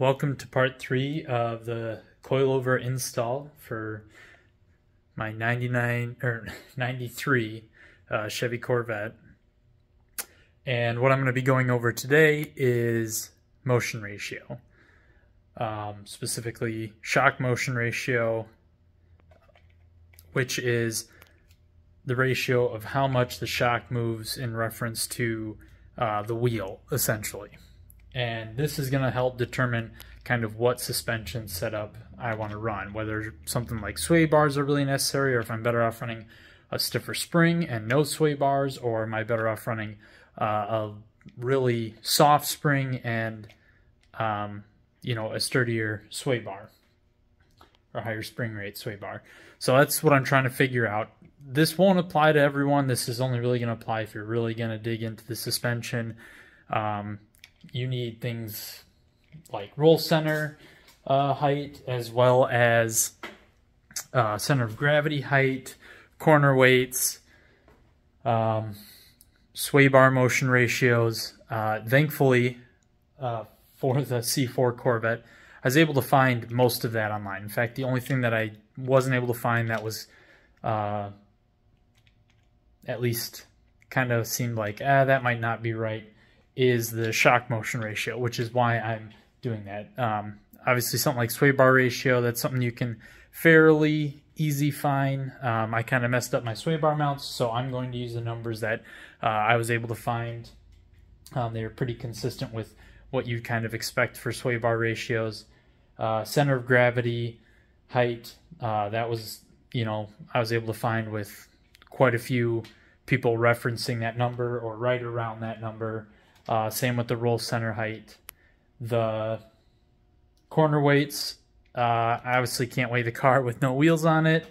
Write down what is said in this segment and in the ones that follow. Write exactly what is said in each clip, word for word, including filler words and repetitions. Welcome to part three of the coilover install for my ninety-nine or ninety-three uh, Chevy Corvette. And what I'm going to be going over today is motion ratio, um, specifically shock motion ratio, which is the ratio of how much the shock moves in reference to uh, the wheel, essentially. And this is going to help determine kind of what suspension setup I want to run, whether something like sway bars are really necessary, or if I'm better off running a stiffer spring and no sway bars, or am I better off running uh, a really soft spring and, um, you know, a sturdier sway bar or higher spring rate sway bar. So that's what I'm trying to figure out. This won't apply to everyone. This is only really going to apply if you're really going to dig into the suspension. Um, You need things like roll center uh, height, as well as uh, center of gravity height, corner weights, um, sway bar motion ratios. Uh, thankfully, uh, for the C four Corvette, I was able to find most of that online. In fact, the only thing that I wasn't able to find that was uh, at least kind of seemed like, ah, that might not be right, is the shock motion ratio, which is why I'm doing that. Um, obviously something like sway bar ratio, that's something you can fairly easy find. Um, I kind of messed up my sway bar mounts, so I'm going to use the numbers that uh, I was able to find. Um, they're pretty consistent with what you kind of expect for sway bar ratios. Uh, center of gravity, height, uh, that was, you know, I was able to find with quite a few people referencing that number or right around that number. Uh, same with the roll center height. The corner weights, uh, I obviously can't weigh the car with no wheels on it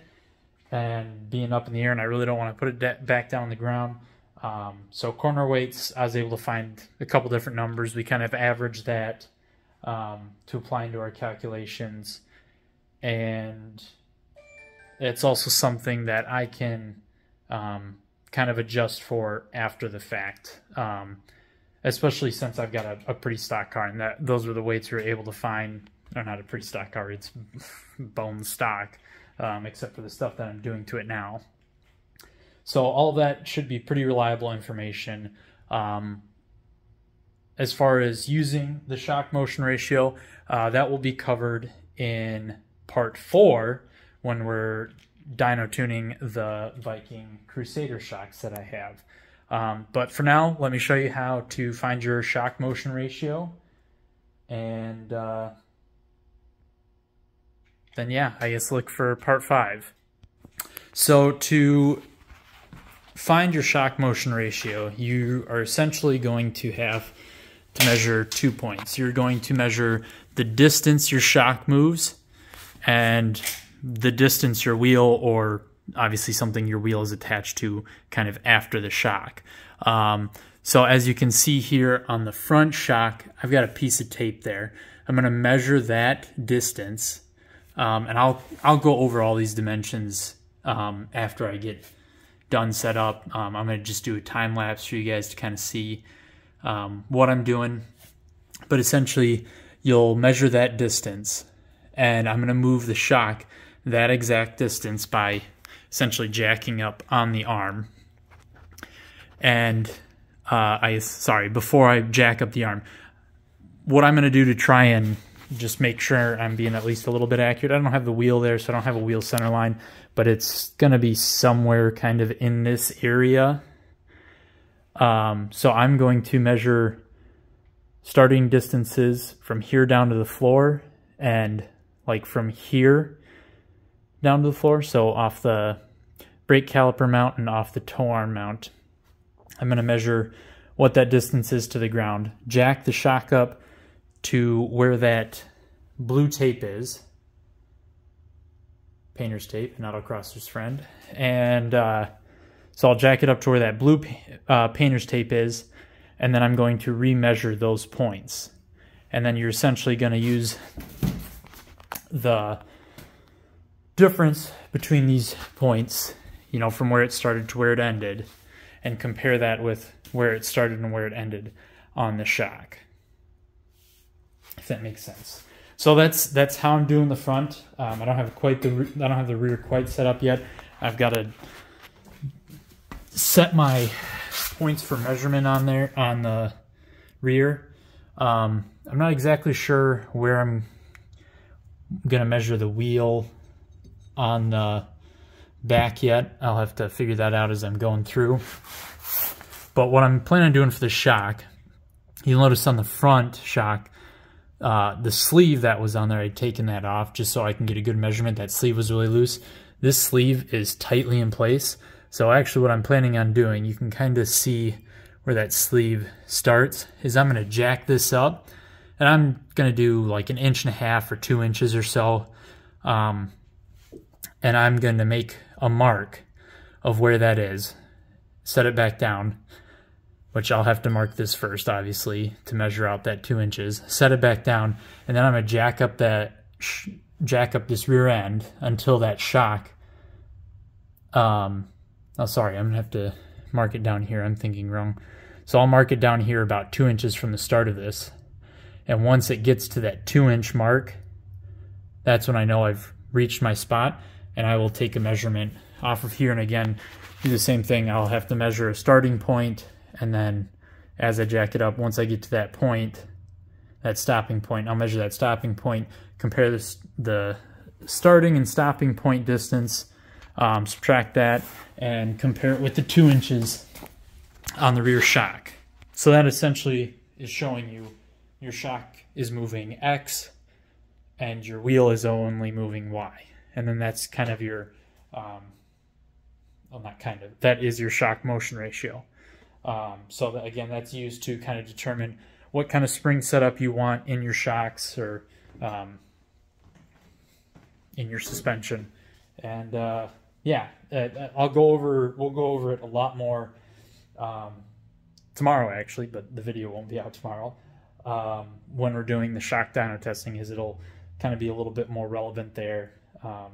and being up in the air, and I really don't want to put it back down on the ground. Um, so corner weights, I was able to find a couple different numbers. We kind of averaged that um, to apply into our calculations. And it's also something that I can um, kind of adjust for after the fact. Um, especially since I've got a, a pretty stock car, and that those were the weights we were able to find. Or not a pretty stock car, it's bone stock, um, except for the stuff that I'm doing to it now. So all that should be pretty reliable information. Um, as far as using the shock motion ratio, uh, that will be covered in part four when we're dyno tuning the Viking Crusader shocks that I have. Um, but for now, let me show you how to find your shock motion ratio, and uh, then yeah, I guess look for part five. So to find your shock motion ratio, you are essentially going to have to measure two points. You're going to measure the distance your shock moves and the distance your wheel, or obviously something your wheel is attached to, kind of after the shock. Um, so as you can see here on the front shock, I've got a piece of tape there. I'm going to measure that distance, um, and I'll I'll go over all these dimensions um, after I get done set up. Um, I'm going to just do a time lapse for you guys to kind of see um, what I'm doing. But essentially, you'll measure that distance, and I'm going to move the shock that exact distance by essentially jacking up on the arm. And uh, I, sorry, before I jack up the arm, what I'm going to do to try and just make sure I'm being at least a little bit accurate, I don't have the wheel there, so I don't have a wheel center line, but it's going to be somewhere kind of in this area. Um, so I'm going to measure starting distances from here down to the floor, and like from here down to the floor, so off the brake caliper mount and off the tow arm mount. I'm going to measure what that distance is to the ground, jack the shock up to where that blue tape is, painter's tape, an autocrosser's friend, and uh, so I'll jack it up to where that blue uh, painter's tape is, and then I'm going to remeasure those points. And then you're essentially going to use the difference between these points, you know, from where it started to where it ended, and compare that with where it started and where it ended on the shock. if that makes sense. So that's that's how I'm doing the front. Um, I don't have quite the re I don't have the rear quite set up yet. I've got to set my points for measurement on there on the rear. Um, I'm not exactly sure where I'm gonna measure the wheel on the back yet. I'll have to figure that out as I'm going through. But what I'm planning on doing for the shock, you'll notice on the front shock, Uh, the sleeve that was on there, I'd taken that off just so I can get a good measurement. That sleeve was really loose. This sleeve is tightly in place. So actually what I'm planning on doing, you can kind of see where that sleeve starts, is I'm going to jack this up and I'm going to do like an inch and a half or two inches or so. Um, and I'm going to make a mark of where that is, set it back down, which I'll have to mark this first, obviously, to measure out that two inches, set it back down, and then I'm gonna jack up that, sh jack up this rear end until that shock, um, oh, sorry, I'm gonna have to mark it down here, I'm thinking wrong. So I'll mark it down here about two inches from the start of this, and once it gets to that two inch mark, that's when I know I've reached my spot, and I will take a measurement off of here, and again, do the same thing, I'll have to measure a starting point, and then as I jack it up, once I get to that point, that stopping point, I'll measure that stopping point, compare this, the starting and stopping point distance, um, subtract that, and compare it with the two inches on the rear shock. So that essentially is showing you your shock is moving X and your wheel is only moving Y. And then that's kind of your, um, well, not kind of, that is your shock motion ratio. Um, so that, again, that's used to kind of determine what kind of spring setup you want in your shocks or um, in your suspension. And uh, yeah, I'll go over, we'll go over it a lot more um, tomorrow actually, but the video won't be out tomorrow. Um, when we're doing the shock dyno testing, is it'll kind of be a little bit more relevant there. Um,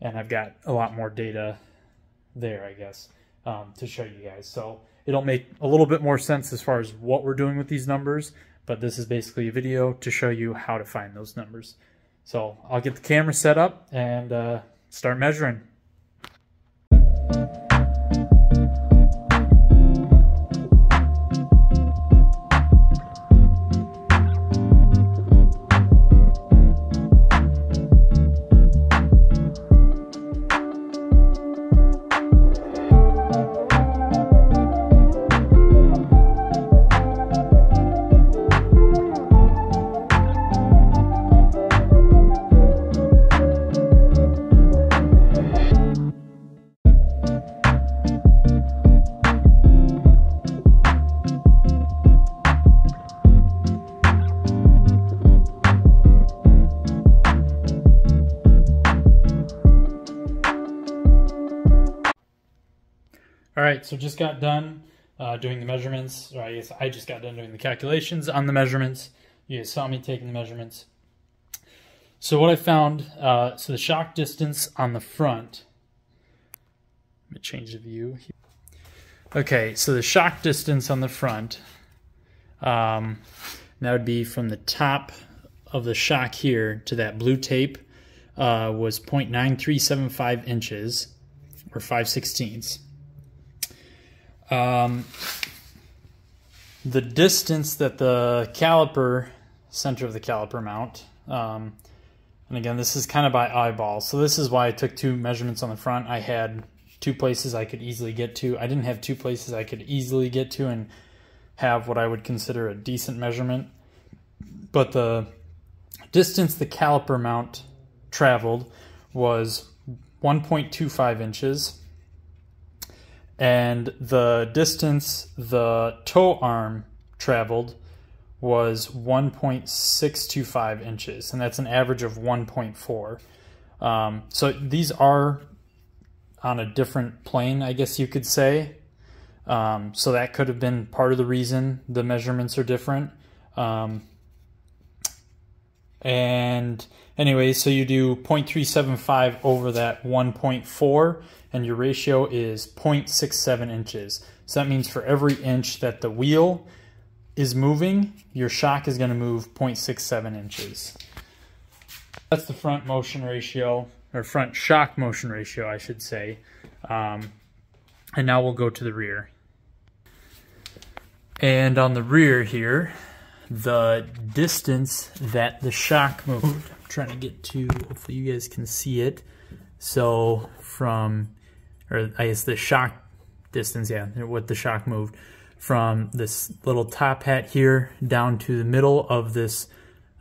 and I've got a lot more data there, I guess. Um, to show you guys. So it'll make a little bit more sense as far as what we're doing with these numbers, but this is basically a video to show you how to find those numbers. So I'll get the camera set up and uh, start measuring. All right, so just got done uh, doing the measurements, or I guess I just got done doing the calculations on the measurements. You guys saw me taking the measurements. So what I found, uh, so the shock distance on the front, let me change the view. Okay, so the shock distance on the front, um, that would be from the top of the shock here to that blue tape, uh, was zero point nine three seven five inches, or five sixteenths. Um, the distance that the caliper, center of the caliper mount, um, and again, this is kind of by eyeball. So this is why I took two measurements on the front. I had two places I could easily get to. I didn't have two places I could easily get to and have what I would consider a decent measurement. But the distance the caliper mount traveled was one point two five inches. And the distance the toe arm traveled was one point six two five inches, and that's an average of one point four. Um, so these are on a different plane, I guess you could say. Um, so that could have been part of the reason the measurements are different. Um, and anyway, so you do zero point three seven five over that one point four, and your ratio is zero point six seven inches. So that means for every inch that the wheel is moving, your shock is going to move zero point six seven inches. That's the front motion ratio, or front shock motion ratio, I should say. Um, and now we'll go to the rear. And on the rear here, the distance that the shock moved, I'm trying to get to, hopefully you guys can see it. So from, or I guess the shock distance, yeah, what the shock moved from this little top hat here down to the middle of this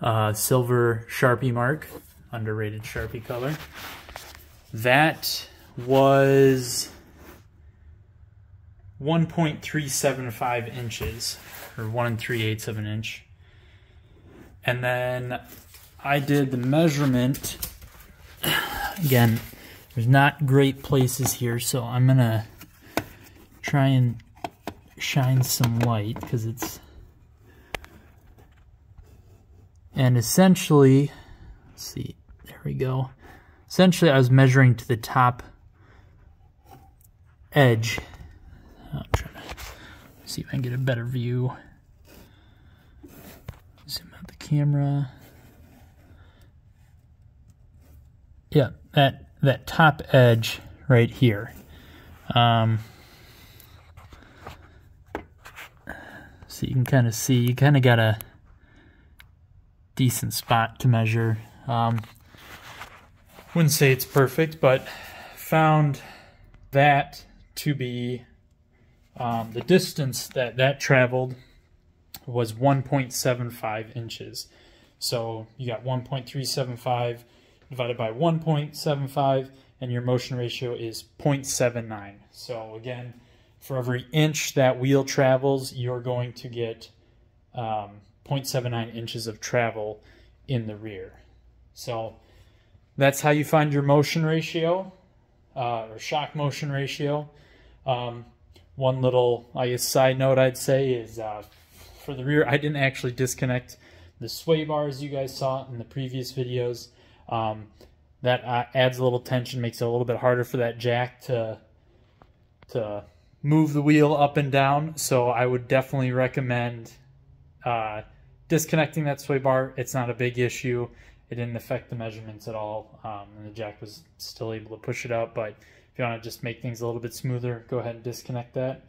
uh, silver Sharpie mark, underrated Sharpie color. That was one point three seven five inches, or one and three eighths of an inch. And then I did the measurement. Again, there's not great places here, so I'm gonna try and shine some light, because it's, and essentially, let's see, there we go. Essentially, I was measuring to the top edge. I'm trying to see if I can get a better view. Zoom out the camera. Yeah, that that top edge right here. Um, so you can kind of see, you kind of got a decent spot to measure. Um, wouldn't say it's perfect, but found that to be um, the distance that that traveled was one point seven five inches. So you got one point three seven five. Divided by one point seven five, and your motion ratio is zero point seven nine. So again, for every inch that wheel travels, you're going to get um, zero point seven nine inches of travel in the rear. So that's how you find your motion ratio, uh, or shock motion ratio. Um, one little, I guess, side note I'd say is uh, for the rear, I didn't actually disconnect the sway bars you guys saw in the previous videos. Um, that uh, adds a little tension, makes it a little bit harder for that jack to to move the wheel up and down. So I would definitely recommend uh, disconnecting that sway bar. It's not a big issue. It didn't affect the measurements at all, um, and the jack was still able to push it out. But if you want to just make things a little bit smoother, go ahead and disconnect that.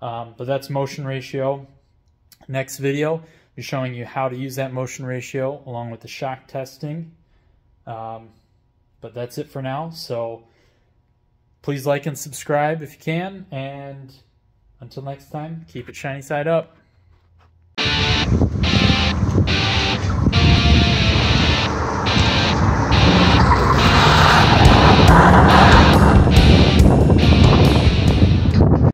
Um, but that's motion ratio. Next video, I'll be showing you how to use that motion ratio along with the shock testing. Um, but that's it for now, so please like and subscribe if you can, and until next time, keep it shiny side up.